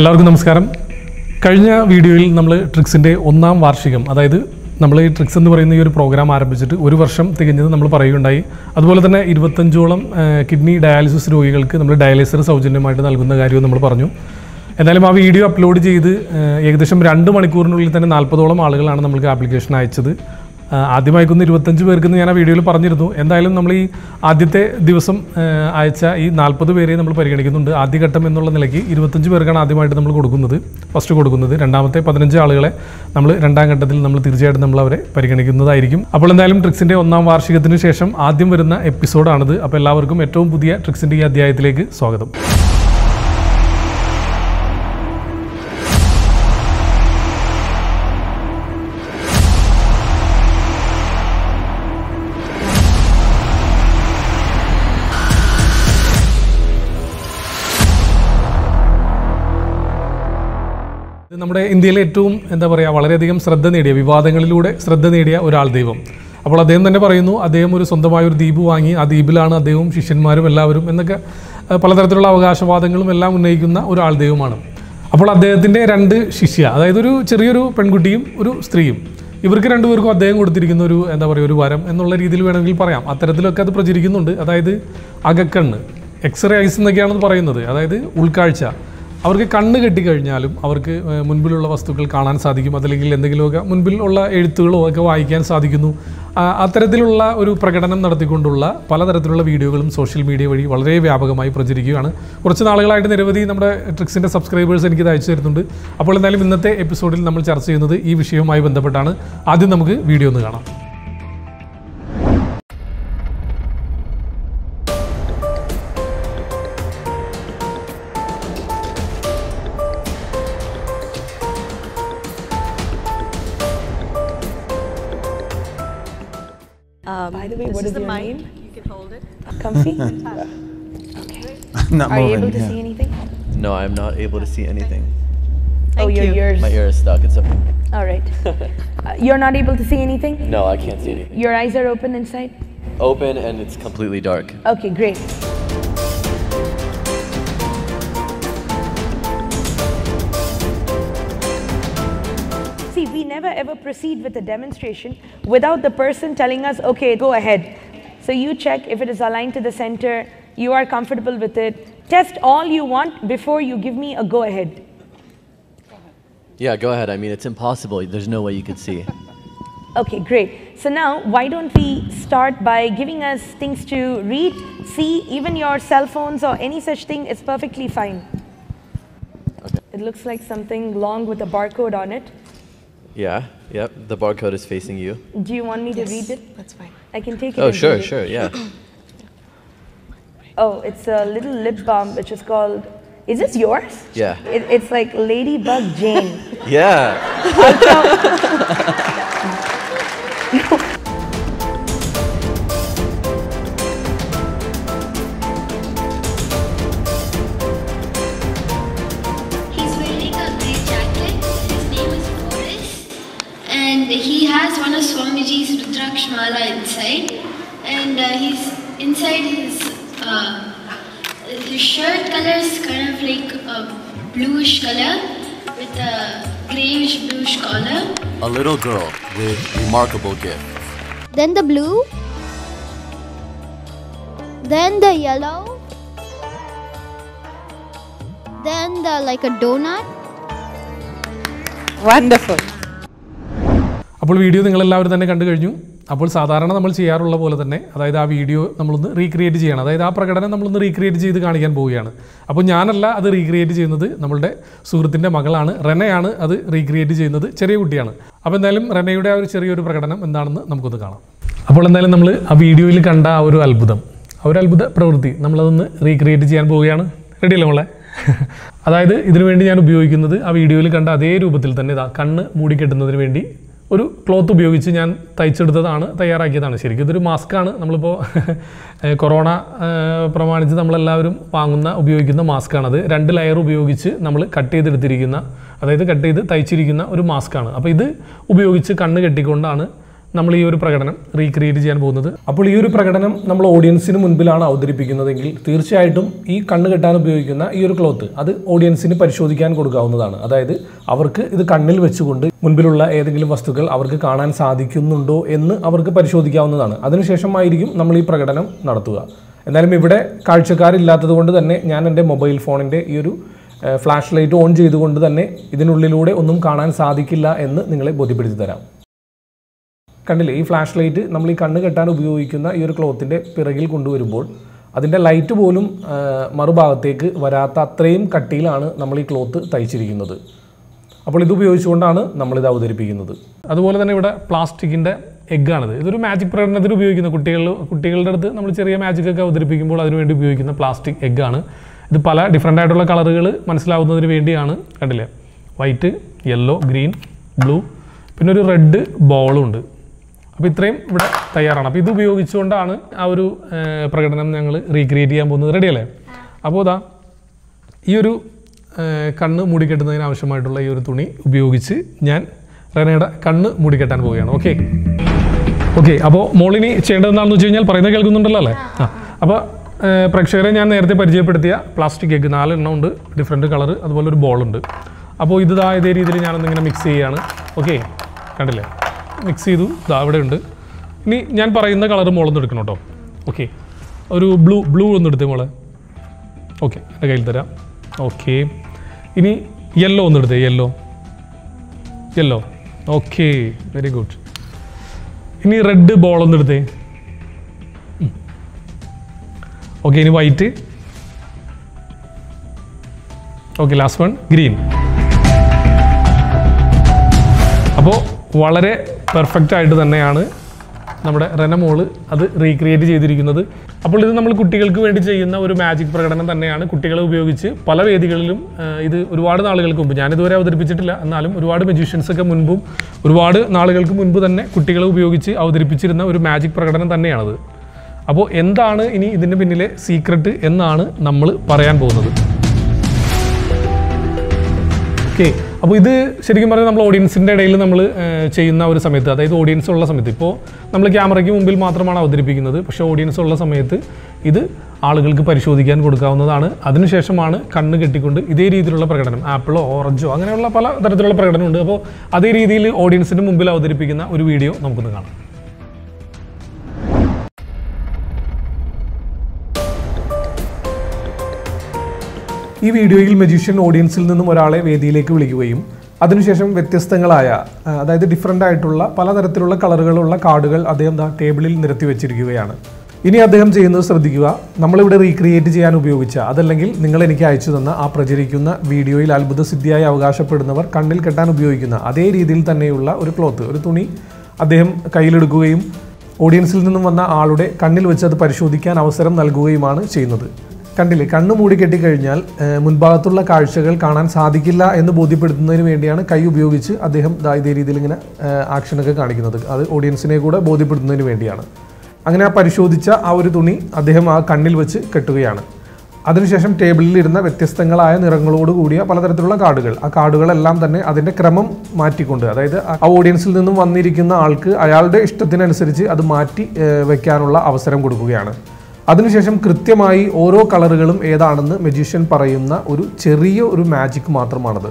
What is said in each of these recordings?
എല്ലാവർക്കും നമസ്കാരം. കഴിഞ്ഞ വീഡിയോയിൽ നമ്മൾ ട്രിക്സിൻ്റെ ഒന്നാം വാർഷികം, അതായത് നമ്മൾ ഈ ട്രിക്സ് എന്ന് പറയുന്ന ഈ ഒരു പ്രോഗ്രാം ആരംഭിച്ചിട്ട് ഒരു വർഷം തികഞ്ഞത് നമ്മൾ പറയുകയുണ്ടായി. അതുപോലെ തന്നെ 25ഓളം കിഡ്നി ഡയാലിസിസ് രോഗികൾക്ക് നമ്മൾ ഡയാലിസർ സൗജന്യമായിട്ട് നൽകുന്ന കാര്യവും നമ്മൾ പറഞ്ഞു. എന്തായാലും ആ വീഡിയോ അപ്ലോഡ് ചെയ്ത് ഏകദേശം 2 മണിക്കൂറിനുള്ളിൽ തന്നെ 40ഓളം ആളുകളാണ് നമ്മൾക്ക് ആപ്ലിക്കേഷൻ അയച്ചത്. ആദ്യമായിക്കൊന്ന് 25 പേർക്കെന്ന് ഞാൻ ആ വീഡിയോയിൽ പറഞ്ഞിരുന്നു. എന്തായാലും നമ്മൾ ഈ ആദ്യത്തെ ദിവസം അയച്ച ഈ 40 പേരെ നമ്മൾ പരിഗണിക്കുന്നുണ്ട്. ആദ്യഘട്ടം എന്നുള്ള നിലയ്ക്ക് 25 പേർക്കാണ് ആദ്യമായിട്ട് നമ്മൾ കൊടുക്കുന്നത്, ഫസ്റ്റ് കൊടുക്കുന്നത്. രണ്ടാമത്തെ 15 ആളുകളെ നമ്മൾ രണ്ടാം ഘട്ടത്തിൽ നമ്മൾ തീർച്ചയായിട്ടും നമ്മളവരെ പരിഗണിക്കുന്നതായിരിക്കും. അപ്പോൾ എന്തായാലും ട്രിക്സിൻ്റെ ഒന്നാം വാർഷികത്തിന് ശേഷം ആദ്യം വരുന്ന എപ്പിസോഡാണിത്. അപ്പോൾ എല്ലാവർക്കും ഏറ്റവും പുതിയ ട്രിക്സിൻ്റെ ഈ അധ്യായത്തിലേക്ക് സ്വാഗതം. നമ്മുടെ ഇന്ത്യയിലെ ഏറ്റവും വളരെയധികം ശ്രദ്ധ നേടിയ, വിവാദങ്ങളിലൂടെ ശ്രദ്ധ നേടിയ ഒരാൾ ദൈവം. അപ്പോൾ അദ്ദേഹം തന്നെ പറയുന്നു, അദ്ദേഹം ഒരു സ്വന്തമായൊരു ദ്വീപ് വാങ്ങി, ആ ദ്വീപിലാണ് അദ്ദേഹവും ശിഷ്യന്മാരും എല്ലാവരും എന്നൊക്കെ പലതരത്തിലുള്ള അവകാശവാദങ്ങളും എല്ലാം ഉന്നയിക്കുന്ന ഒരാൾ ദൈവമാണ്. അപ്പോൾ അദ്ദേഹത്തിൻ്റെ 2 ശിഷ്യ, അതായത് ഒരു ചെറിയൊരു പെൺകുട്ടിയും ഒരു സ്ത്രീയും, ഇവർക്ക് 2 പേർക്കും അദ്ദേഹം കൊടുത്തിരിക്കുന്ന ഒരു ഒരു വരം എന്നുള്ള രീതിയിൽ വേണമെങ്കിൽ പറയാം. അത്തരത്തിലൊക്കെ അത് പ്രചരിക്കുന്നുണ്ട്. അതായത് അകക്കണ്ണ്, എക്സ്റേ ഐസ് എന്നൊക്കെയാണെന്ന് പറയുന്നത്, അതായത് ഉൾക്കാഴ്ച. അവർക്ക് കണ്ണ് കെട്ടിക്കഴിഞ്ഞാലും അവർക്ക് മുൻപിലുള്ള വസ്തുക്കൾ കാണാൻ സാധിക്കും, അതല്ലെങ്കിൽ എന്തെങ്കിലുമൊക്കെ മുൻപിലുള്ള എഴുത്തുകളോ ഒക്കെ വായിക്കാൻ സാധിക്കുന്നു. അത്തരത്തിലുള്ള ഒരു പ്രകടനം നടത്തിക്കൊണ്ടുള്ള പലതരത്തിലുള്ള വീഡിയോകളും സോഷ്യൽ മീഡിയ വഴി വളരെ വ്യാപകമായി പ്രചരിക്കുകയാണ്. കുറച്ച് നാളുകളായിട്ട് നിരവധി നമ്മുടെ ട്രിക്സിൻ്റെ സബ്സ്ക്രൈബേഴ്സ് എനിക്കിത് അയച്ചു തരുന്നുണ്ട്. അപ്പോൾ എന്തായാലും ഇന്നത്തെ എപ്പിസോഡിൽ നമ്മൾ ചർച്ച ചെയ്യുന്നത് ഈ വിഷയവുമായി ബന്ധപ്പെട്ടാണ്. ആദ്യം നമുക്ക് വീഡിയോ ഒന്ന് കാണാം. By the way, what is the mind? You can hold it. Comfy? Okay. Are you able to see anything? No, I'm not able to see anything. Oh, your ears. My ear is stuck. It's okay. All right. You're not able to see anything? No, I can't see anything. Your eyes are open inside? Open and it's completely dark. Okay, great. Never ever proceed with a demonstration without the person telling us, okay, go ahead. So you check if it is aligned to the center, you are comfortable with it. Test all you want before you give me a go ahead. Yeah, go ahead. I mean, it's impossible. There's no way you could see. Okay, great. So now, why don't we start by giving us things to read, see, even your cell phones or any such thing is perfectly fine. Okay. It looks like something long with a barcode on it. Yeah, yep, the barcode is facing you. Do you want me to read it? That's fine. I can take it. Oh, sure, sure, yeah. Oh, it's a little lip balm which is called, is this yours? Yeah. It's like Ladybug Jane. Yeah. No. Inside, and he's inside his shirt color is kind of like a bluish color with a grayish bluish collar. A little girl with remarkable gifts. Then the blue, then the yellow, then the like a donut. Wonderful. അപ്പോൾ video നിങ്ങൾ എല്ലാവരും തന്നെ കണ്ടു കഴിഞ്ഞു. അപ്പോൾ സാധാരണ നമ്മൾ ചെയ്യാറുള്ള പോലെ തന്നെ, അതായത് ആ വീഡിയോ നമ്മളൊന്ന് റീക്രിയേറ്റ് ചെയ്യണം, അതായത് ആ പ്രകടനം നമ്മളൊന്ന് റീക്രിയേറ്റ് ചെയ്ത് കാണിക്കാൻ പോവുകയാണ്. അപ്പോൾ ഞാനല്ല അത് റീക്രിയേറ്റ് ചെയ്യുന്നത്, നമ്മളുടെ സുഹൃത്തിൻ്റെ മകളാണ് റെനയാണ് അത് റീക്രിയേറ്റ് ചെയ്യുന്നത്, ചെറിയ കുട്ടിയാണ്. അപ്പോൾ എന്തായാലും റെനയുടെ ആ ഒരു ചെറിയൊരു പ്രകടനം എന്താണെന്ന് നമുക്കൊന്ന് കാണാം. അപ്പോൾ എന്തായാലും നമ്മൾ ആ വീഡിയോയിൽ കണ്ട ആ ഒരു അത്ഭുതം, ആ ഒരു അത്ഭുത പ്രവൃത്തി നമ്മളതൊന്ന് റീക്രിയേറ്റ് ചെയ്യാൻ പോവുകയാണ്. റെഡിയല്ലേ മോളെ? അതായത് ഇതിനുവേണ്ടി ഞാൻ ഉപയോഗിക്കുന്നത് ആ വീഡിയോയിൽ കണ്ട അതേ രൂപത്തിൽ തന്നെ ഇതാ കണ്ണ് മൂടിക്കെട്ടുന്നതിന് വേണ്ടി ഒരു ക്ലോത്ത് ഉപയോഗിച്ച് ഞാൻ തയ്ച്ചെടുത്തതാണ്, തയ്യാറാക്കിയതാണ്. ശരിക്കും ഇതൊരു മാസ്കാണ്. നമ്മളിപ്പോൾ കൊറോണ പ്രമാണിച്ച് നമ്മളെല്ലാവരും വാങ്ങുന്ന ഉപയോഗിക്കുന്ന മാസ്കാണത്. 2 ലെയർ ഉപയോഗിച്ച് നമ്മൾ കട്ട് ചെയ്തെടുത്തിരിക്കുന്ന, അതായത് കട്ട് ചെയ്ത് തയ്ച്ചിരിക്കുന്ന ഒരു മാസ്കാണ്. അപ്പോൾ ഇത് ഉപയോഗിച്ച് കണ്ണ് കെട്ടിക്കൊണ്ടാണ് നമ്മൾ ഈ ഒരു പ്രകടനം റീക്രിയേറ്റ് ചെയ്യാൻ പോകുന്നത്. അപ്പോൾ ഈ ഒരു പ്രകടനം നമ്മൾ ഓഡിയൻസിന് മുൻപിലാണ് അവതരിപ്പിക്കുന്നതെങ്കിൽ തീർച്ചയായിട്ടും ഈ കണ്ണ് കെട്ടാൻ ഉപയോഗിക്കുന്ന ഈ ഒരു ക്ലോത്ത് അത് ഓഡിയൻസിന് പരിശോധിക്കാൻ കൊടുക്കാവുന്നതാണ്. അതായത് അവർക്ക് ഇത് കണ്ണിൽ വെച്ചുകൊണ്ട് മുൻപിലുള്ള ഏതെങ്കിലും വസ്തുക്കൾ അവർക്ക് കാണാൻ സാധിക്കുന്നുണ്ടോ എന്ന് അവർക്ക് പരിശോധിക്കാവുന്നതാണ്. അതിനുശേഷമായിരിക്കും നമ്മൾ ഈ പ്രകടനം നടത്തുക. എന്നാലും ഇവിടെ കാഴ്ചക്കാരില്ലാത്തത് കൊണ്ട് തന്നെ ഞാൻ എൻ്റെ മൊബൈൽ ഫോണിൻ്റെ ഈ ഒരു ഫ്ലാഷ് ലൈറ്റ് ഓൺ ചെയ്തുകൊണ്ട് തന്നെ ഇതിനുള്ളിലൂടെ ഒന്നും കാണാൻ സാധിക്കില്ല എന്ന് നിങ്ങളെ ബോധ്യപ്പെടുത്തി തരാം. കണ്ടില്ലേ, ഈ ഫ്ലാഷ് ലൈറ്റ് നമ്മൾ ഈ കണ്ണ് കെട്ടാൻ ഉപയോഗിക്കുന്ന ഈ ഒരു ക്ലോത്തിൻ്റെ പിറകിൽ കൊണ്ടുവരുമ്പോൾ അതിൻ്റെ ലൈറ്റ് പോലും മറുഭാഗത്തേക്ക് വരാത്ത അത്രയും കട്ടിയിലാണ് നമ്മൾ ഈ ക്ലോത്ത് തയ്ച്ചിരിക്കുന്നത്. അപ്പോൾ ഇതുപയോഗിച്ചുകൊണ്ടാണ് നമ്മളിത് അവതരിപ്പിക്കുന്നത്. അതുപോലെ തന്നെ ഇവിടെ പ്ലാസ്റ്റിക്കിൻ്റെ എഗ്ഗാണിത്. ഇതൊരു മാജിക് പ്രകടനത്തിന് ഉപയോഗിക്കുന്ന കുട്ടികളുടെ അടുത്ത് നമ്മൾ ചെറിയ മാജിക്കൊക്കെ അവതരിപ്പിക്കുമ്പോൾ അതിനുവേണ്ടി ഉപയോഗിക്കുന്ന പ്ലാസ്റ്റിക് എഗ്ഗാണ് ഇത്. പല ഡിഫറൻ്റ് ആയിട്ടുള്ള കളറുകൾ മനസ്സിലാവുന്നതിന് വേണ്ടിയാണ്. കണ്ടില്ലേ, വൈറ്റ്, യെല്ലോ, ഗ്രീൻ, ബ്ലൂ, പിന്നെ ഒരു റെഡ് ബോളുണ്ട്. അപ്പോൾ ഇത്രയും ഇവിടെ തയ്യാറാണ്. അപ്പോൾ ഇത് ഉപയോഗിച്ചുകൊണ്ടാണ് ആ ഒരു പ്രകടനം ഞങ്ങൾ റീക്രിയേറ്റ് ചെയ്യാൻ പോകുന്നത്. റെഡിയല്ലേ? അപ്പോൾ ഇതാ ഈ ഒരു കണ്ണ് മൂടിക്കെട്ടുന്നതിന് ആവശ്യമായിട്ടുള്ള ഈ ഒരു തുണി ഉപയോഗിച്ച് ഞാൻ റെനയുടെ കണ്ണ് മൂടിക്കെട്ടാൻ പോവുകയാണ്. ഓക്കെ ഓക്കെ അപ്പോൾ മോളിനി ചെയ്യേണ്ടതെന്നാണെന്ന് വെച്ച് കഴിഞ്ഞാൽ പറയുന്നത് കേൾക്കുന്നുണ്ടല്ലോ അല്ലേ? അപ്പോൾ പ്രേക്ഷകരെ ഞാൻ നേരത്തെ പരിചയപ്പെടുത്തിയ പ്ലാസ്റ്റിക് എഗ്ഗ് 4 എണ്ണം ഉണ്ട്, ഡിഫറെൻറ്റ് കളർ, അതുപോലെ ഒരു ബോളുണ്ട്. അപ്പോൾ ഇതാ ഇതേ രീതിയിൽ ഞാനൊന്നിങ്ങനെ മിക്സ് ചെയ്യുകയാണ്. ഓക്കെ, കണ്ടില്ലേ, മിക്സ് ചെയ്തു, ഇതാ അവിടെ ഉണ്ട്. ഇനി ഞാൻ പറയുന്ന കളർ മോളൊന്നും എടുക്കണം കേട്ടോ. ഓക്കെ, ഒരു ബ്ലൂ ഒന്ന് എടുത്തേ മോളെ. ഓക്കെ, എൻ്റെ കയ്യിൽ തരാം. ഓക്കെ, ഇനി യെല്ലോ ഒന്ന് എടുത്തേ. Yellow okay, very good. ഇനി റെഡ് ബോൾ ഒന്ന് എടുത്തേ. ഓക്കെ, ഇനി white. Okay, last one green. അപ്പോൾ വളരെ പെർഫെക്റ്റായിട്ട് തന്നെയാണ് നമ്മുടെ റെനമോൾ അത് റീക്രിയേറ്റ് ചെയ്തിരിക്കുന്നത്. അപ്പോൾ ഇത് നമ്മൾ കുട്ടികൾക്ക് വേണ്ടി ചെയ്യുന്ന ഒരു മാജിക് പ്രകടനം തന്നെയാണ്. കുട്ടികളെ ഉപയോഗിച്ച് പല വേദികളിലും ഇത് ഒരുപാട് നാളുകൾക്ക് മുമ്പ്, ഞാനിതുവരെ അവതരിപ്പിച്ചിട്ടില്ല, എന്നാലും ഒരുപാട് മജീഷ്യൻസൊക്കെ മുൻപും ഒരുപാട് നാളുകൾക്ക് മുൻപ് തന്നെ കുട്ടികളെ ഉപയോഗിച്ച് അവതരിപ്പിച്ചിരുന്ന ഒരു മാജിക് പ്രകടനം തന്നെയാണത്. അപ്പോൾ എന്താണ് ഇനി ഇതിൻ്റെ പിന്നിലെ സീക്രട്ട് എന്നാണ് നമ്മൾ പറയാൻ പോകുന്നത്. ഓക്കെ, അപ്പോൾ ഇത് ശരിക്കും പറഞ്ഞാൽ നമ്മൾ ഓഡിയൻസിൻ്റെ ഇടയിൽ നമ്മൾ ചെയ്യുന്ന ഒരു സമയത്ത്, അതായത് ഓഡിയൻസ് ഉള്ള സമയത്ത്, ഇപ്പോൾ നമ്മൾ ക്യാമറയ്ക്ക് മുമ്പിൽ മാത്രമാണ് അവതരിപ്പിക്കുന്നത്. പക്ഷേ ഓഡിയൻസ് ഉള്ള സമയത്ത് ഇത് ആളുകൾക്ക് പരിശോധിക്കാൻ കൊടുക്കാവുന്നതാണ്. അതിനുശേഷമാണ് കണ്ണ് കെട്ടിക്കൊണ്ട് ഇതേ രീതിയിലുള്ള പ്രകടനം, ആപ്പിളോ ഓറഞ്ചോ അങ്ങനെയുള്ള പല തരത്തിലുള്ള പ്രകടനമുണ്ട്. അപ്പോൾ അതേ രീതിയിൽ ഓഡിയൻസിന് മുമ്പിൽ അവതരിപ്പിക്കുന്ന ഒരു വീഡിയോ നമുക്കൊന്ന് കാണാം. ഈ വീഡിയോയിൽ മജീഷ്യൻ ഓഡിയൻസിൽ നിന്നും ഒരാളെ വേദിയിലേക്ക് വിളിക്കുകയും അതിനുശേഷം വ്യത്യസ്തങ്ങളായ, അതായത് ഡിഫറൻ്റ് ആയിട്ടുള്ള പലതരത്തിലുള്ള കളറുകളുള്ള കാർഡുകൾ അദ്ദേഹം ടേബിളിൽ നിരത്തി വെച്ചിരിക്കുകയാണ്. ഇനി അദ്ദേഹം ചെയ്യുന്നത് ശ്രദ്ധിക്കുക. നമ്മളിവിടെ റീക്രിയേറ്റ് ചെയ്യാൻ ഉപയോഗിച്ച, അതല്ലെങ്കിൽ നിങ്ങൾ എനിക്ക് അയച്ചു തന്ന ആ പ്രചരിക്കുന്ന വീഡിയോയിൽ അത്ഭുതസിദ്ധിയായി അവകാശപ്പെടുന്നവർ കണ്ണിൽ കെട്ടാൻ ഉപയോഗിക്കുന്ന അതേ രീതിയിൽ തന്നെയുള്ള ഒരു ക്ലോത്ത്, ഒരു തുണി അദ്ദേഹം കയ്യിലെടുക്കുകയും ഓഡിയൻസിൽ നിന്നും വന്ന ആളുടെ കണ്ണിൽ വെച്ച് അത് പരിശോധിക്കാൻ അവസരം നൽകുകയുമാണ് ചെയ്യുന്നത്. കണ്ടില്ലേ, കണ്ണ് മൂടി കെട്ടിക്കഴിഞ്ഞാൽ മുൻഭാഗത്തുള്ള കാഴ്ചകൾ കാണാൻ സാധിക്കില്ല എന്ന് ബോധ്യപ്പെടുത്തുന്നതിന് വേണ്ടിയാണ് കൈ ഉപയോഗിച്ച് അദ്ദേഹം ഇതേ രീതിയിൽ ഇങ്ങനെ ആക്ഷനൊക്കെ കാണിക്കുന്നത്. അത് ഓഡിയൻസിനെ കൂടെ ബോധ്യപ്പെടുത്തുന്നതിന് വേണ്ടിയാണ്. അങ്ങനെ ആ പരിശോധിച്ച ആ ഒരു തുണി അദ്ദേഹം ആ കണ്ണിൽ വെച്ച് കെട്ടുകയാണ്. അതിനുശേഷം ടേബിളിലിരുന്ന വ്യത്യസ്തങ്ങളായ നിറങ്ങളോട് കൂടിയ പലതരത്തിലുള്ള കാർഡുകൾ, ആ കാർഡുകളെല്ലാം തന്നെ അതിൻ്റെ ക്രമം മാറ്റിക്കൊണ്ട്, അതായത് ആ ഓഡിയൻസിൽ നിന്നും വന്നിരിക്കുന്ന ആൾക്ക് അയാളുടെ ഇഷ്ടത്തിനനുസരിച്ച് അത് മാറ്റി വയ്ക്കാനുള്ള അവസരം കൊടുക്കുകയാണ്. അതിനുശേഷം കൃത്യമായി ഓരോ കളറുകളും ഏതാണെന്ന് മജീഷ്യൻ പറയുന്ന ഒരു ചെറിയ ഒരു മാജിക് മാത്രമാണത്.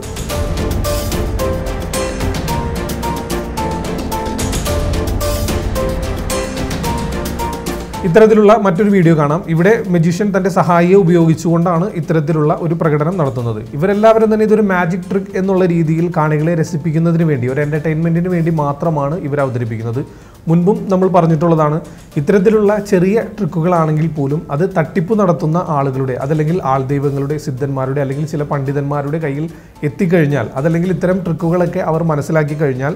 ഇത്തരത്തിലുള്ള മറ്റൊരു വീഡിയോ കാണാം. ഇവിടെ മജീഷ്യൻ തൻ്റെ സഹായിയെ ഉപയോഗിച്ചുകൊണ്ടാണ് ഇത്തരത്തിലുള്ള ഒരു പ്രകടനം നടത്തുന്നത്. ഇവരെല്ലാവരും തന്നെ ഇതൊരു മാജിക് ട്രിക്ക് എന്നുള്ള രീതിയിൽ കാണികളെ രസിപ്പിക്കുന്നതിന് വേണ്ടി, ഒരു എൻ്റർടൈൻമെൻറ്റിന് വേണ്ടി മാത്രമാണ് ഇവർ അവതരിപ്പിക്കുന്നത്. മുൻപും നമ്മൾ പറഞ്ഞിട്ടുള്ളതാണ്, ഇത്തരത്തിലുള്ള ചെറിയ ട്രിക്കുകളാണെങ്കിൽ പോലും അത് തട്ടിപ്പ് നടത്തുന്ന ആളുകളുടെ, അതല്ലെങ്കിൽ ആൾദൈവങ്ങളുടെ, സിദ്ധന്മാരുടെ, അല്ലെങ്കിൽ ചില പണ്ഡിതന്മാരുടെ കയ്യിൽ എത്തിക്കഴിഞ്ഞാൽ, അതല്ലെങ്കിൽ ഇത്തരം ട്രിക്കുകളൊക്കെ അവർ മനസ്സിലാക്കി കഴിഞ്ഞാൽ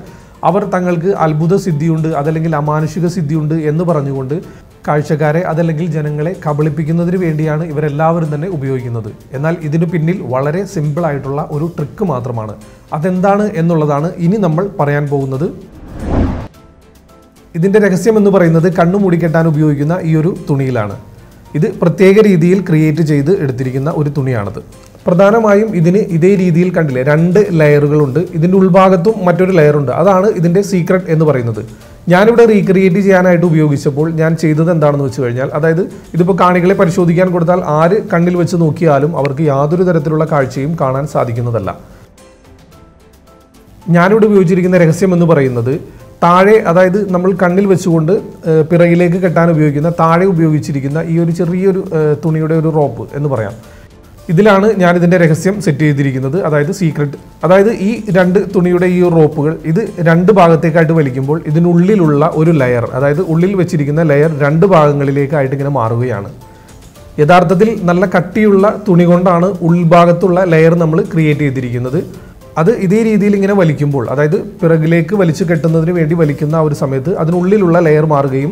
അവർ തങ്ങൾക്ക് അത്ഭുത സിദ്ധിയുണ്ട്, അതല്ലെങ്കിൽ അമാനുഷിക സിദ്ധിയുണ്ട് എന്ന് പറഞ്ഞുകൊണ്ട് കാഴ്ചക്കാരെ, അതല്ലെങ്കിൽ ജനങ്ങളെ കബളിപ്പിക്കുന്നതിന് വേണ്ടിയാണ് ഇവരെല്ലാവരും തന്നെ ഉപയോഗിക്കുന്നത്. എന്നാൽ ഇതിനു പിന്നിൽ വളരെ സിമ്പിളായിട്ടുള്ള ഒരു ട്രിക്ക് മാത്രമാണ്. അതെന്താണ് എന്നുള്ളതാണ് ഇനി നമ്മൾ പറയാൻ പോകുന്നത്. ഇതിൻ്റെ രഹസ്യം എന്ന് പറയുന്നത് കണ്ണു മൂടിക്കെട്ടാൻ ഉപയോഗിക്കുന്ന ഈ ഒരു തുണിയിലാണ്. ഇത് പ്രത്യേക രീതിയിൽ ക്രിയേറ്റ് ചെയ്ത് എടുത്തിരിക്കുന്ന ഒരു തുണിയാണത്. പ്രധാനമായും ഇതിനെ ഇതേ രീതിയിൽ കണ്ടില്ലേ രണ്ട് ലെയറുകൾ ഉണ്ട് ഇതിന്റെ ഉൾഭാഗത്തും മറ്റൊരു ലെയർ ഉണ്ട് അതാണ് ഇതിന്റെ സീക്രട്ട് എന്ന് പറയുന്നത് ഞാൻ ഇവിടെ റീക്രിയേറ്റ് ചെയ്യാനായിട്ട് ഉപയോഗിച്ചപ്പോൾ ഞാൻ ചെയ്തത് എന്താണെന്ന് വെച്ച് കഴിഞ്ഞാൽ അതായത് ഇതിപ്പോൾ കാണികളെ പരിശോധിക്കാൻ കൊടുത്താൽ ആര് കണ്ണിൽ വെച്ച് നോക്കിയാലും അവർക്ക് യാതൊരു തരത്തിലുള്ള കാഴ്ചയും കാണാൻ സാധിക്കുന്നതല്ല ഞാൻ ഇവിടെ ഉപയോഗിച്ചിരിക്കുന്ന രഹസ്യം എന്ന് പറയുന്നത് താഴെ അതായത് നമ്മൾ കണ്ണിൽ വെച്ചുകൊണ്ട് പിറകിലേക്ക് കെട്ടാൻ ഉപയോഗിക്കുന്ന താഴെ ഉപയോഗിച്ചിരിക്കുന്ന ഈ ഒരു ചെറിയൊരു തുണിയുടെ ഒരു റോപ്പ് എന്ന് പറയാം ഇതിലാണ് ഞാൻ ഇതിന്റെ രഹസ്യം സെറ്റ് ചെയ്തിരിക്കുന്നത് അതായത് സീക്രട്ട് അതായത് ഈ രണ്ട് തുണിയുടെ ഈ റോപ്പുകൾ ഇത് രണ്ട് ഭാഗത്തേക്കായിട്ട് വലിക്കുമ്പോൾ ഇതിനുള്ളിലുള്ള ഒരു ലെയർ അതായത് ഉള്ളിൽ വെച്ചിരിക്കുന്ന ലെയർ രണ്ട് ഭാഗങ്ങളിലേക്കായിട്ട് ഇങ്ങനെ മാറുകയാണ് യഥാർത്ഥത്തിൽ നല്ല കട്ടിയുള്ള തുണി കൊണ്ടാണ് ഉൾഭാഗത്തുള്ള ലെയർ നമ്മൾ ക്രിയേറ്റ് ചെയ്തിരിക്കുന്നത് അത് ഇതേ രീതിയിൽ ഇങ്ങനെ വലിക്കുമ്പോൾ അതായത് പിറകിലേക്ക് വലിച്ചു കെട്ടുന്നതിന് വേണ്ടി വലിക്കുന്ന ആ ഒരു സമയത്ത് അതിനുള്ളിലുള്ള ലെയർ മാറുകയും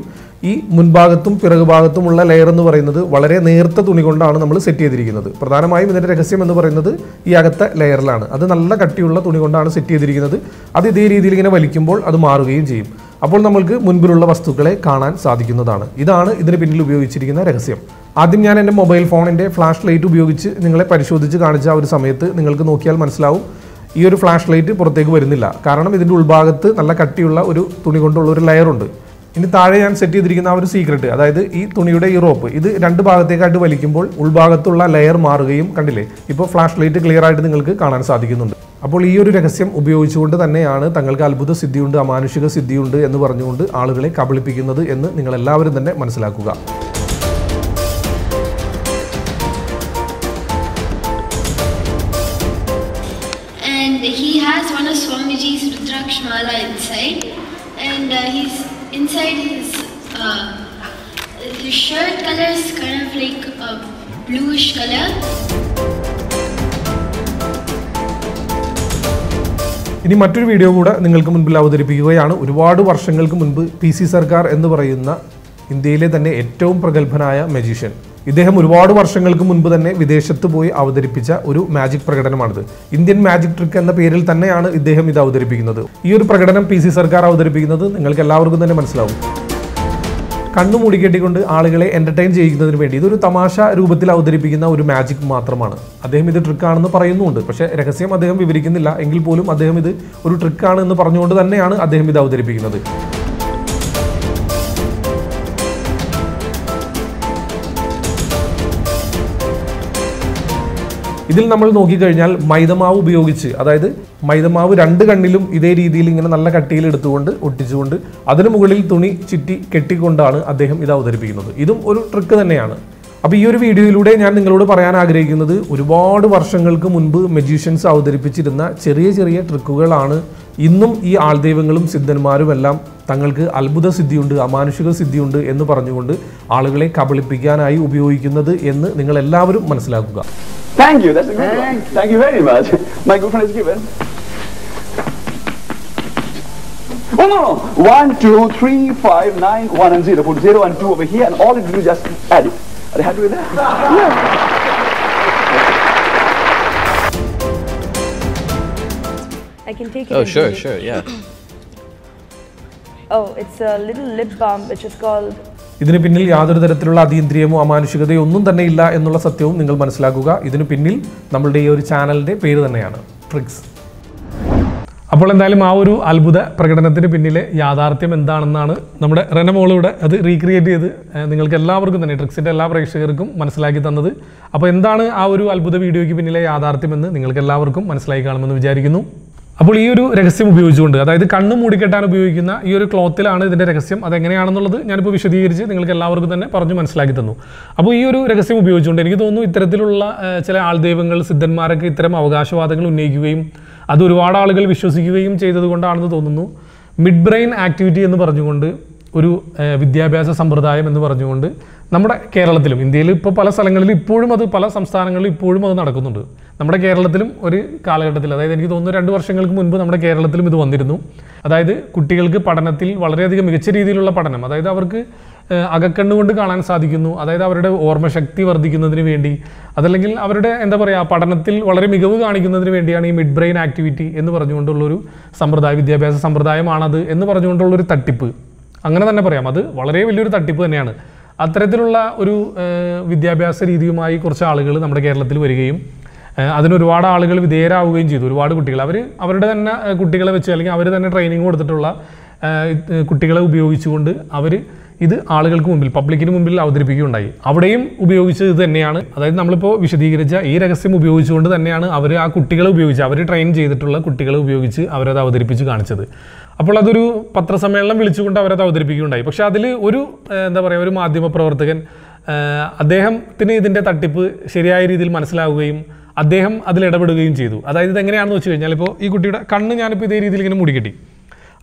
ഈ മുൻഭാഗത്തും പിറകുഭാഗത്തുമുള്ള ലെയർ എന്ന് പറയുന്നത് വളരെ നേർത്ത തുണി കൊണ്ടാണ് നമ്മൾ സെറ്റ് ചെയ്തിരിക്കുന്നത് പ്രധാനമായും ഇതിൻ്റെ രഹസ്യം എന്ന് പറയുന്നത് ഈ അകത്തെ ലെയറിലാണ് അത് നല്ല കട്ടിയുള്ള തുണി കൊണ്ടാണ് സെറ്റ് ചെയ്തിരിക്കുന്നത് അത് ഇതേ രീതിയിൽ ഇങ്ങനെ വലിക്കുമ്പോൾ അത് മാറുകയും ചെയ്യും അപ്പോൾ നമുക്ക് മുൻപിലുള്ള വസ്തുക്കളെ കാണാൻ സാധിക്കുന്നതാണ് ഇതാണ് ഇതിന് പിന്നിൽ ഉപയോഗിച്ചിരിക്കുന്ന രഹസ്യം ആദ്യം ഞാൻ എൻ്റെ മൊബൈൽ ഫോണിൻ്റെ ഫ്ലാഷ് ലൈറ്റ് ഉപയോഗിച്ച് നിങ്ങളെ പരിശോധിച്ച് കാണിച്ച ആ ഒരു സമയത്ത് നിങ്ങൾക്ക് നോക്കിയാൽ മനസ്സിലാവും ഈ ഒരു ഫ്ലാഷ് ലൈറ്റ് പുറത്തേക്ക് വരുന്നില്ല കാരണം ഇതിൻ്റെ ഉൾഭാഗത്ത് നല്ല കട്ടിയുള്ള ഒരു തുണി കൊണ്ടുള്ള ഒരു ലെയറുണ്ട് ഇനി താഴെ ഞാൻ സെറ്റ് ചെയ്തിരിക്കുന്ന ആ ഒരു സീക്രട്ട് അതായത് ഈ തുണിയുടെ ഈ റോപ്പ് ഇത് രണ്ട് ഭാഗത്തേക്കായിട്ട് വലിക്കുമ്പോൾ ഉൾഭാഗത്തുള്ള ലെയർ മാറുകയും കണ്ടില്ലേ ഇപ്പോൾ ഫ്ലാഷ് ലൈറ്റ് ക്ലിയർ ആയിട്ട് നിങ്ങൾക്ക് കാണാൻ സാധിക്കുന്നുണ്ട് അപ്പോൾ ഈ ഒരു രഹസ്യം ഉപയോഗിച്ചുകൊണ്ട് തന്നെയാണ് തങ്ങൾക്ക് അത്ഭുത സിദ്ധിയുണ്ട് അമാനുഷിക സിദ്ധിയുണ്ട് എന്ന് പറഞ്ഞുകൊണ്ട് ആളുകളെ കബളിപ്പിക്കുന്നത് എന്ന് നിങ്ങളെല്ലാവരും തന്നെ മനസ്സിലാക്കുക And he's inside his shirt color is kind of like a bluish color. ഇനി മറ്റൊരു വീഡിയോ കൂടെ നിങ്ങൾക്ക് മുൻപിൽ അവതരിപ്പിക്കുകയാണ് ഒരുപാട് വർഷങ്ങൾക്ക് മുൻപ് PC സർക്കാർ എന്ന് പറയുന്ന ഇന്ത്യയിലെ തന്നെ ഏറ്റവും പ്രഗൽഭനായ മജീഷ്യൻ ഇദ്ദേഹം ഒരുപാട് വർഷങ്ങൾക്ക് മുൻപ് തന്നെ വിദേശത്ത് പോയി അവതരിപ്പിച്ച ഒരു മാജിക് പ്രകടനമാണിത് ഇന്ത്യൻ മാജിക് ട്രിക്ക് എന്ന പേരിൽ തന്നെയാണ് ഇദ്ദേഹം ഇത് അവതരിപ്പിക്കുന്നത് ഈ ഒരു പ്രകടനം PC സർക്കാർ അവതരിപ്പിക്കുന്നത് നിങ്ങൾക്ക് എല്ലാവർക്കും തന്നെ മനസ്സിലാവും കണ്ണു മൂടിക്കെട്ടിക്കൊണ്ട് ആളുകളെ എൻ്റർടൈൻ ചെയ്യുന്നതിന് വേണ്ടി ഇതൊരു തമാശ രൂപത്തിൽ അവതരിപ്പിക്കുന്ന ഒരു മാജിക് മാത്രമാണ് അദ്ദേഹം ഇത് ട്രിക്കാണെന്ന് പറയുന്നുണ്ട് പക്ഷേ രഹസ്യം അദ്ദേഹം വിവരിക്കുന്നില്ല എങ്കിൽ പോലും അദ്ദേഹം ഇത് ഒരു ട്രിക്കാണ് എന്ന് പറഞ്ഞുകൊണ്ട് തന്നെയാണ് അദ്ദേഹം ഇത് അവതരിപ്പിക്കുന്നത് ഇതിൽ നമ്മൾ നോക്കിക്കഴിഞ്ഞാൽ മൈദമാവ് ഉപയോഗിച്ച് അതായത് മൈദമാവ് രണ്ട് കണ്ണിലും ഇതേ രീതിയിൽ ഇങ്ങനെ നല്ല കട്ടിയിൽ എടുത്തുകൊണ്ട് ഒട്ടിച്ചുകൊണ്ട് അതിന് മുകളിൽ തുണി ചുറ്റി കെട്ടിക്കൊണ്ടാണ് അദ്ദേഹം ഇത് അവതരിപ്പിക്കുന്നത് ഇതും ഒരു ട്രിക്ക് തന്നെയാണ് അപ്പോൾ ഈ ഒരു വീഡിയോയിലൂടെ ഞാൻ നിങ്ങളോട് പറയാൻ ആഗ്രഹിക്കുന്നത് ഒരുപാട് വർഷങ്ങൾക്ക് മുൻപ് മജീഷ്യൻസ് അവതരിപ്പിച്ചിരുന്ന ചെറിയ ചെറിയ ട്രിക്കുകളാണ് ഇന്നും ഈ ആൾദൈവങ്ങളും സിദ്ധന്മാരുമെല്ലാം തങ്ങൾക്ക് അത്ഭുത സിദ്ധിയുണ്ട് അമാനുഷിക സിദ്ധിയുണ്ട് എന്ന് പറഞ്ഞുകൊണ്ട് ആളുകളെ കബളിപ്പിക്കാനായി ഉപയോഗിക്കുന്നത് എന്ന് നിങ്ങളെല്ലാവരും മനസ്സിലാക്കുക Thank you. That's a good one. Thank you very much. My good friend is given. Oh no! 1, 2, 3, 5, 9, 1 and 0. Put 0 and 2 over here, and all you do is just add it. Are you happy with that? Yeah. I can take it. Oh sure, sure, yeah. Oh, it's a little lip balm which is called. ഇതിന് പിന്നിൽ യാതൊരു തരത്തിലുള്ള അതീന്ദ്രിയമോ അമാനുഷികതയോ ഒന്നും തന്നെ ഇല്ല എന്നുള്ള സത്യവും നിങ്ങൾ മനസ്സിലാക്കുക ഇതിന് പിന്നിൽ നമ്മളുടെ ഈ ഒരു ചാനലിൻ്റെ പേര് തന്നെയാണ് ട്രിക്സ് അപ്പോൾ എന്തായാലും ആ ഒരു അത്ഭുത പ്രകടനത്തിന് പിന്നിലെ യാഥാർത്ഥ്യം എന്താണെന്നാണ് നമ്മുടെ റെനമോളിവിടെ അത് റീക്രിയേറ്റ് ചെയ്ത് നിങ്ങൾക്ക് എല്ലാവർക്കും തന്നെ ട്രിക്സിൻ്റെ എല്ലാ പ്രേക്ഷകർക്കും മനസ്സിലാക്കി തന്നത് അപ്പോൾ എന്താണ് ആ ഒരു അത്ഭുത വീഡിയോയ്ക്ക് പിന്നിലെ യാഥാർത്ഥ്യമെന്ന് നിങ്ങൾക്ക് എല്ലാവർക്കും മനസ്സിലായി കാണുമെന്ന് വിചാരിക്കുന്നു അപ്പോൾ ഈ ഒരു രഹസ്യം ഉപയോഗിച്ചുകൊണ്ട് അതായത് കണ്ണ് മൂടിക്കെട്ടാൻ ഉപയോഗിക്കുന്ന ഈ ഒരു ക്ലോത്തിലാണ് ഇതിൻ്റെ രഹസ്യം അതെങ്ങനെയാണെന്നുള്ളത് ഞാനിപ്പോൾ വിശദീകരിച്ച് നിങ്ങൾക്ക് എല്ലാവർക്കും തന്നെ പറഞ്ഞു മനസ്സിലാക്കി തന്നു അപ്പോൾ ഈ ഒരു രഹസ്യം ഉപയോഗിച്ചുകൊണ്ട് എനിക്ക് തോന്നുന്നു ഇത്തരത്തിലുള്ള ചില ആൾദൈവങ്ങൾ സിദ്ധന്മാരൊക്കെ ഇത്തരം അവകാശവാദങ്ങൾ ഉന്നയിക്കുകയും അത് ഒരുപാട് ആളുകൾ വിശ്വസിക്കുകയും ചെയ്തതുകൊണ്ടാണെന്ന് തോന്നുന്നു മിഡ് ബ്രെയിൻ ആക്ടിവിറ്റി എന്ന് പറഞ്ഞുകൊണ്ട് ഒരു വിദ്യാഭ്യാസ സമ്പ്രദായം എന്ന് പറഞ്ഞുകൊണ്ട് നമ്മുടെ കേരളത്തിലും ഇന്ത്യയിൽ ഇപ്പോൾ പല സ്ഥലങ്ങളിലും ഇപ്പോഴും അത് പല സംസ്ഥാനങ്ങളിലും ഇപ്പോഴും അത് നടക്കുന്നുണ്ട് നമ്മുടെ കേരളത്തിലും ഒരു കാലഘട്ടത്തിൽ അതായത് എനിക്ക് തോന്നുന്നു 2 വർഷങ്ങൾക്ക് മുൻപ് നമ്മുടെ കേരളത്തിലും ഇത് വന്നിരുന്നു അതായത് കുട്ടികൾക്ക് പഠനത്തിൽ വളരെയധികം മികച്ച രീതിയിലുള്ള പഠനം അതായത് അവർക്ക് അകക്കണ്ണുകൊണ്ട് കാണാൻ സാധിക്കുന്നു അതായത് അവരുടെ ഓർമ്മശക്തി വർദ്ധിക്കുന്നതിന് വേണ്ടി അതല്ലെങ്കിൽ അവരുടെ എന്താ പറയുക പഠനത്തിൽ വളരെ മികവ് കാണിക്കുന്നതിന് വേണ്ടിയാണ് ഈ മിഡ് ബ്രെയിൻ ആക്ടിവിറ്റി എന്ന് പറഞ്ഞുകൊണ്ടുള്ളൊരു സമ്പ്രദായം വിദ്യാഭ്യാസ സമ്പ്രദായമാണത് എന്ന് പറഞ്ഞുകൊണ്ടുള്ളൊരു തട്ടിപ്പ് അങ്ങനെ തന്നെ പറയാം അത് വളരെ വലിയൊരു തട്ടിപ്പ് തന്നെയാണ് അത്തരത്തിലുള്ള ഒരു വിദ്യാഭ്യാസ രീതിയുമായി കുറച്ച് ആളുകൾ നമ്മുടെ കേരളത്തിൽ വരികയും അതിനൊരുപാട് ആളുകൾ വിധേയരാവുകയും ചെയ്തു. ഒരുപാട് കുട്ടികൾ അവരുടെ തന്നെ കുട്ടികളെ വെച്ച് അല്ലെങ്കിൽ അവർ തന്നെ ട്രെയിനിങ് കൊടുത്തിട്ടുള്ള കുട്ടികളെ ഉപയോഗിച്ചുകൊണ്ട് അവർ ഇത് ആളുകൾക്ക് മുമ്പിൽ പബ്ലിക്കിന് മുമ്പിൽ അവതരിപ്പിക്കുകയുണ്ടായി. അവിടെയും ഉപയോഗിച്ചത് ഇത് തന്നെയാണ്, അതായത് നമ്മളിപ്പോൾ വിശദീകരിച്ച ഈ രഹസ്യം ഉപയോഗിച്ചുകൊണ്ട് തന്നെയാണ് അവർ ആ കുട്ടികളെ ഉപയോഗിച്ച് അവർ ട്രെയിൻ ചെയ്തിട്ടുള്ള കുട്ടികളെ ഉപയോഗിച്ച് അവരത് അവതരിപ്പിച്ച് കാണിച്ചത്. അപ്പോൾ അതൊരു പത്രസമ്മേളനം വിളിച്ചുകൊണ്ട് അവരത് അവതരിപ്പിക്കുകയുണ്ടായി. പക്ഷേ അതിൽ ഒരു എന്താ പറയുക ഒരു മാധ്യമപ്രവർത്തകൻ അദ്ദേഹത്തിന് ഇതിൻ്റെ തട്ടിപ്പ് ശരിയായ രീതിയിൽ മനസ്സിലാവുകയും അദ്ദേഹം അതിലിടപെടുകയും ചെയ്തു. അതായത് ഇതെങ്ങനെയാണെന്ന് വെച്ച് കഴിഞ്ഞാൽ ഇപ്പോൾ ഈ കുട്ടിയുടെ കണ്ണ് ഞാനിപ്പോൾ ഇതേ രീതിയിൽ ഇങ്ങനെ മുടികെട്ടി,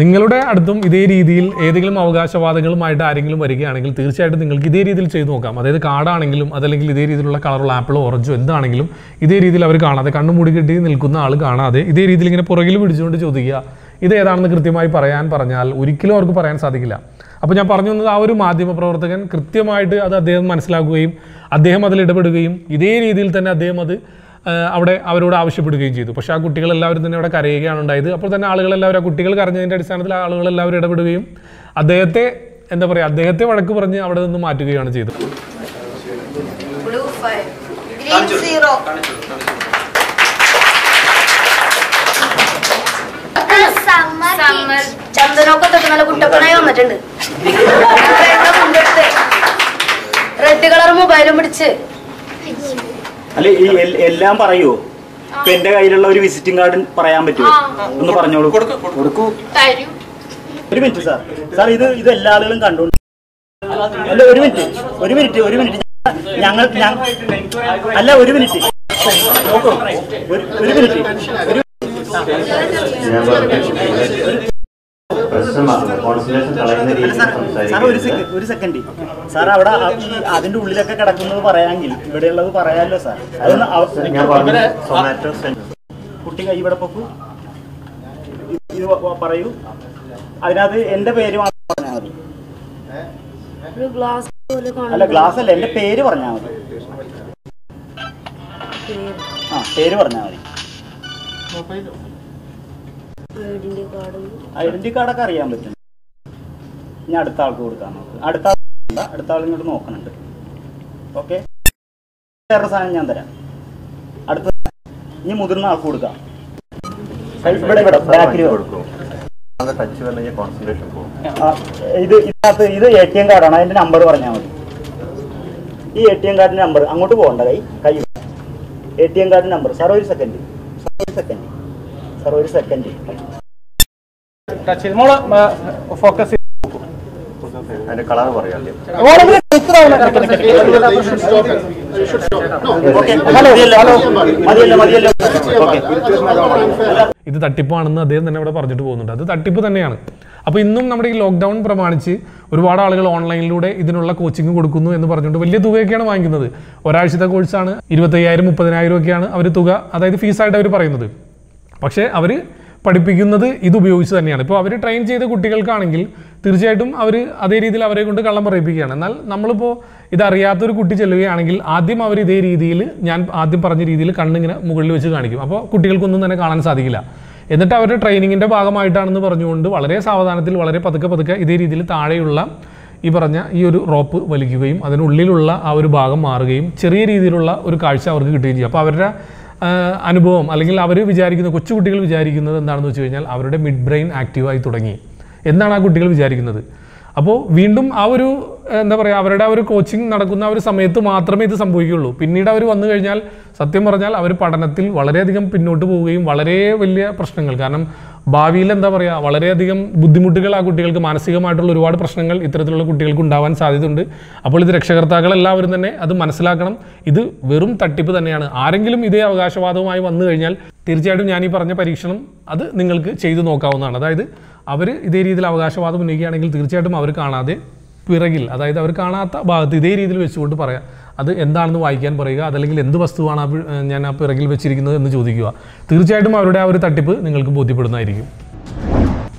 നിങ്ങളുടെ അടുത്തും ഇതേ രീതിയിൽ ഏതെങ്കിലും അവകാശവാദങ്ങളുമായിട്ട് ആരെങ്കിലും വരികയാണെങ്കിൽ തീർച്ചയായിട്ടും നിങ്ങൾക്ക് ഇതേ രീതിയിൽ ചെയ്തു നോക്കാം. അതായത് കാർഡാണെങ്കിലും അതല്ലെങ്കിൽ ഇതേ രീതിയിലുള്ള കളറുള്ള ആപ്പിളോ ഓറഞ്ചോ എന്താണെങ്കിലും ഇതേ രീതിയിൽ അവർ കാണാതെ കണ്ണു മൂടി കെട്ടി നിൽക്കുന്ന ആൾ കാണാതെ ഇതേ രീതിയിൽ ഇങ്ങനെ പുറകിൽ പിടിച്ചുകൊണ്ട് ചോദിക്കുക, ഇത് ഏതാണെന്ന് കൃത്യമായി പറയാൻ പറഞ്ഞാൽ ഒരിക്കലും അവർക്ക് പറയാൻ സാധിക്കില്ല. അപ്പോൾ ഞാൻ പറഞ്ഞു വന്നത് ആ ഒരു മാധ്യമപ്രവർത്തകൻ കൃത്യമായിട്ട് അത് അദ്ദേഹം മനസ്സിലാക്കുകയും അദ്ദേഹം അതിൽ ഇടപെടുകയും ഇതേ രീതിയിൽ തന്നെ അദ്ദേഹം അത് അവിടെ അവരോട് ആവശ്യപ്പെടുകയും ചെയ്തു. പക്ഷേ ആ കുട്ടികളെല്ലാവരും തന്നെ അവിടെ കരയുകയാണ് ഉണ്ടായത്. അപ്പോൾ തന്നെ ആളുകളെല്ലാവരും ആ കുട്ടികൾ കരഞ്ഞതിൻ്റെ അടിസ്ഥാനത്തിൽ ആളുകളെല്ലാവരും ഇടപെടുകയും അദ്ദേഹത്തെ എന്താ പറയുക അദ്ദേഹത്തെ വഴക്ക് പറഞ്ഞ് അവിടെ നിന്ന് മാറ്റുകയാണ് ചെയ്തത്. റെഡ് കളർ മൊബൈലും പിടിച്ച് അല്ലെ എല്ലാം പറയുമോ? ഇപ്പൊ എന്റെ കയ്യിലുള്ള ഒരു വിസിറ്റിംഗ് കാർഡ് പറയാൻ പറ്റുമോ? ഒന്ന് പറഞ്ഞോളൂ. കൊടുക്കൂ. ഒരു മിനിറ്റ് സാർ, സാർ ഇത് എല്ലാ ആളുകളും കണ്ടോളൂ. അല്ല ഒരു മിനിറ്റ് ഞങ്ങൾ അല്ല ഒരു മിനിറ്റ് ഒരു സെക്കൻഡ് സാർ, അവിടെ അതിന്റെ ഉള്ളിലൊക്കെ കിടക്കുന്നത് പറയാമെങ്കിൽ ഇവിടെയുള്ളത് പറയാമല്ലോ സാർ. അതൊന്ന് കുട്ടി കൈ ഇവിടെ പൊക്കൂ, ഇത് പറയൂ. അതിനകത്ത് എന്റെ പേര് മാത്രം പറഞ്ഞാൽ മതി. അല്ല ഗ്ലാസ് അല്ല, എന്റെ പേര് പറഞ്ഞാൽ മതി. ആ പേര് പറഞ്ഞാൽ മതി. ഐഡന്റി കാർഡൊക്കെ അറിയാൻ പറ്റും. ഞാൻ അടുത്ത ആൾക്ക് കൊടുക്കാൻ നോക്കാം. അടുത്ത ആൾ ഇങ്ങോട്ട് നോക്കണുണ്ട്. ഓക്കെ, വേറെ സാധനം ഞാൻ തരാം. അടുത്ത ഇനി മുതിർന്ന ആൾക്ക് കൊടുക്കാം. ഇത് എ ടി എം കാർഡാണ്. അതിന്റെ നമ്പർ പറഞ്ഞാൽ മതി. ഈ എ ടി എം കാർഡിന്റെ നമ്പർ അങ്ങോട്ട് പോകണ്ട. കൈ എ ടി എം കാർഡിന്റെ നമ്പർ. സാർ ഒരു സെക്കൻഡ് ഇത് തട്ടിപ്പാണെന്ന് അദ്ദേഹം തന്നെ ഇവിടെ പറഞ്ഞിട്ട് പോകുന്നുണ്ട്. അത് തട്ടിപ്പ് തന്നെയാണ്. അപ്പോൾ ഇന്നും നമ്മുടെ ഈ ലോക്ക്ഡൗൺ പ്രമാണിച്ച് ഒരുപാട് ആളുകൾ ഓൺലൈനിലൂടെ ഇതിനുള്ള കോച്ചിങ് കൊടുക്കുന്നു എന്ന് പറഞ്ഞുകൊണ്ട് വലിയ തുകയൊക്കെയാണ് വാങ്ങിക്കുന്നത്. ഒരാഴ്ചത്തെ കോഴ്സാണ് 25,000 30,000 ഒക്കെയാണ് അവർ തുക, അതായത് ഫീസായിട്ട് അവർ പറയുന്നത്. പക്ഷേ അവർ പഠിപ്പിക്കുന്നത് ഇതുപയോഗിച്ച് തന്നെയാണ്. ഇപ്പോൾ അവർ ട്രെയിൻ ചെയ്ത കുട്ടികൾക്കാണെങ്കിൽ തീർച്ചയായിട്ടും അവർ അതേ രീതിയിൽ അവരെ കൊണ്ട് കള്ളം പറയിപ്പിക്കുകയാണ്. എന്നാൽ നമ്മളിപ്പോൾ ഇതറിയാത്തൊരു കുട്ടി ചെല്ലുകയാണെങ്കിൽ ആദ്യം അവർ ഇതേ രീതിയിൽ ഞാൻ ആദ്യം പറഞ്ഞ രീതിയിൽ കണ്ണിങ്ങനെ മുകളിൽ വെച്ച് കാണിക്കും. അപ്പോൾ കുട്ടികൾക്കൊന്നും തന്നെ കാണാൻ സാധിക്കില്ല. എന്നിട്ട് അവരുടെ ട്രെയിനിങ്ങിൻ്റെ ഭാഗമായിട്ടാണെന്ന് പറഞ്ഞുകൊണ്ട് വളരെ സാവധാനത്തിൽ വളരെ പതുക്കെ ഇതേ രീതിയിൽ താഴെയുള്ള ഈ പറഞ്ഞ ഈ ഒരു റോപ്പ് വലിക്കുകയും അതിനുള്ളിലുള്ള ആ ഒരു ഭാഗം മാറുകയും ചെറിയ രീതിയിലുള്ള ഒരു കാഴ്ച അവർക്ക് കിട്ടുകയും ചെയ്യും. അപ്പോൾ അവരുടെ അനുഭവം അല്ലെങ്കിൽ അവർ വിചാരിക്കുന്ന കൊച്ചുകുട്ടികൾ വിചാരിക്കുന്നത് എന്താണെന്ന് വെച്ച് കഴിഞ്ഞാൽ അവരുടെ മിഡ് ബ്രെയിൻ ആക്റ്റീവായി തുടങ്ങി എന്നാണ് ആ കുട്ടികൾ വിചാരിക്കുന്നത്. അപ്പോൾ വീണ്ടും ആ ഒരു എന്താ പറയുക അവരുടെ ആ ഒരു കോച്ചിങ് നടക്കുന്ന ആ ഒരു സമയത്ത് മാത്രമേ ഇത് സംഭവിക്കുകയുള്ളൂ. പിന്നീട് അവർ വന്നു കഴിഞ്ഞാൽ സത്യം പറഞ്ഞാൽ അവർ പഠനത്തിൽ വളരെയധികം പിന്നോട്ട് പോവുകയും വളരെ വലിയ പ്രശ്നങ്ങൾ, കാരണം ഭാവിയിൽ എന്താ പറയുക വളരെയധികം ബുദ്ധിമുട്ടുകൾ ആ കുട്ടികൾക്ക് മാനസികമായിട്ടുള്ള ഒരുപാട് പ്രശ്നങ്ങൾ ഇത്തരത്തിലുള്ള കുട്ടികൾക്ക് ഉണ്ടാവാൻ സാധ്യതയുണ്ട്. അപ്പോൾ ഇത് രക്ഷകർത്താക്കളെല്ലാവരും തന്നെ അത് മനസ്സിലാക്കണം. ഇത് വെറും തട്ടിപ്പ് തന്നെയാണ്. ആരെങ്കിലും ഇതേ അവകാശവാദവുമായി വന്നു കഴിഞ്ഞാൽ തീർച്ചയായിട്ടും ഞാൻ ഈ പറഞ്ഞ പരീക്ഷണം അത് നിങ്ങൾക്ക് ചെയ്തു നോക്കാവുന്നതാണ്. അതായത് അവർ ഇതേ രീതിയിൽ അവകാശവാദം ഉന്നയിക്കുകയാണെങ്കിൽ തീർച്ചയായിട്ടും അവർ കാണാതെ പിറകിൽ അതായത് അവർ കാണാത്ത ഭാഗത്ത് ഇതേ രീതിയിൽ വെച്ചുകൊണ്ട് പറയാം അത് എന്താണെന്ന് വായിക്കാൻ പറയുക അതല്ലെങ്കിൽ എന്ത് വസ്തുവാണ് ഞാൻ ആ പിറകിൽ വെച്ചിരിക്കുന്നത് എന്ന് ചോദിക്കുക തീർച്ചയായിട്ടും അവരുടെ ആ ഒരു തട്ടിപ്പ് നിങ്ങൾക്ക് ബോധ്യപ്പെടുന്നതായിരിക്കും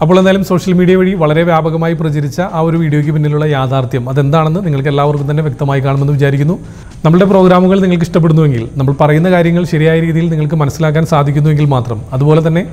അപ്പോൾ എന്തായാലും സോഷ്യൽ മീഡിയ വഴി വളരെ വ്യാപകമായി പ്രചരിച്ച ആ ഒരു വീഡിയോയ്ക്ക് പിന്നിലുള്ള യാഥാർത്ഥ്യം അതെന്താണെന്ന് നിങ്ങൾക്ക് എല്ലാവർക്കും തന്നെ വ്യക്തമായി കാണുമെന്ന് വിചാരിക്കുന്നു നമ്മുടെ പ്രോഗ്രാമുകൾ നിങ്ങൾക്ക് ഇഷ്ടപ്പെടുന്നുവെങ്കിൽ നമ്മൾ പറയുന്ന കാര്യങ്ങൾ ശരിയായ രീതിയിൽ നിങ്ങൾക്ക് മനസ്സിലാക്കാൻ സാധിക്കുന്നുവെങ്കിൽ മാത്രം അതുപോലെ തന്നെ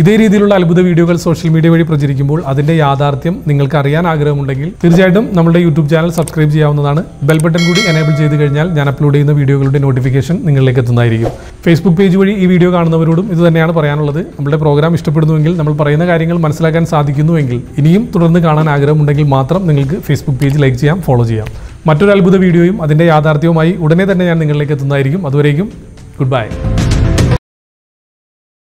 ഇതേ രീതിയിലുള്ള അത്ഭുത വീഡിയോകൾ സോഷ്യൽ മീഡിയ വഴി പ്രചരിക്കുമ്പോൾ അതിൻ്റെ യാഥാർത്ഥ്യം നിങ്ങൾക്ക് അറിയാൻ ആഗ്രഹമുണ്ടെങ്കിൽ തീർച്ചയായിട്ടും നമ്മുടെ യൂട്യൂബ് ചാനൽ സബ്സ്ക്രൈബ് ചെയ്യാവുന്നതാണ് ബെൽ ബട്ടൺ കൂടി എനേബിൾ ചെയ്ത് കഴിഞ്ഞാൽ ഞാൻ അപ്ലോഡ് ചെയ്യുന്ന വീഡിയോകളുടെ നോട്ടിഫിക്കേഷൻ നിങ്ങളിലേക്ക് എത്തുന്നതായിരിക്കും ഫേസ്ബുക്ക് പേജ് വഴി ഈ വീഡിയോ കാണുന്നവരോടും ഇത് തന്നെയാണ് പറയാനുള്ളത് നമ്മുടെ പ്രോഗ്രാം ഇഷ്ടപ്പെടുന്നുവെങ്കിൽ നമ്മൾ പറയുന്ന കാര്യങ്ങൾ മനസ്സിലാക്കാൻ സാധിക്കുന്നുവെങ്കിൽ ഇനിയും തുടർന്ന് കാണാൻ ആഗ്രഹമുണ്ടെങ്കിൽ മാത്രം നിങ്ങൾക്ക് ഫേസ്ബുക്ക് പേജ് ലൈക്ക് ചെയ്യാം ഫോളോ ചെയ്യാം മറ്റൊരു അത്ഭുത വീഡിയോയും അതിൻ്റെ യാഥാർത്ഥ്യവുമായി ഉടനെ തന്നെ ഞാൻ നിങ്ങളിലേക്ക് എത്തുന്നതായിരിക്കും അതുവരേക്കും ഗുഡ് ബൈ